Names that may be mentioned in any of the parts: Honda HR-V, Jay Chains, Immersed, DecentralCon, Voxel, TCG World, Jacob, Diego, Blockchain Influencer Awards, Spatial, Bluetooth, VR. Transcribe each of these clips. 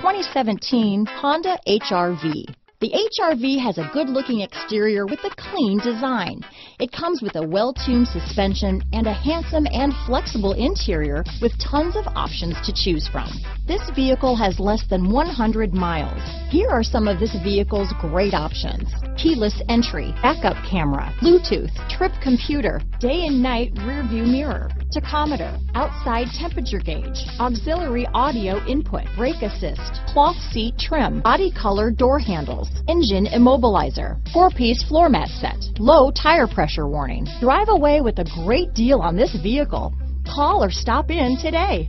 2017 Honda HR-V. The HR-V has a good-looking exterior with a clean design. It comes with a well-tuned suspension and a handsome and flexible interior with tons of options to choose from. This vehicle has less than 100 miles. Here are some of this vehicle's great options: keyless entry, backup camera, Bluetooth, trip computer, day and night rear view mirror, tachometer, outside temperature gauge, auxiliary audio input, brake assist, cloth seat trim, body color door handles, engine immobilizer, 4-piece floor mat set, low tire pressure warning. Drive away with a great deal on this vehicle. Call or stop in today.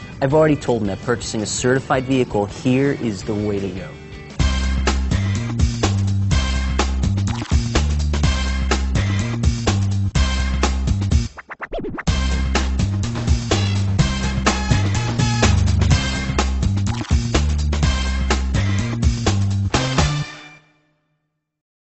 I've already told them that purchasing a certified vehicle here is the way to go.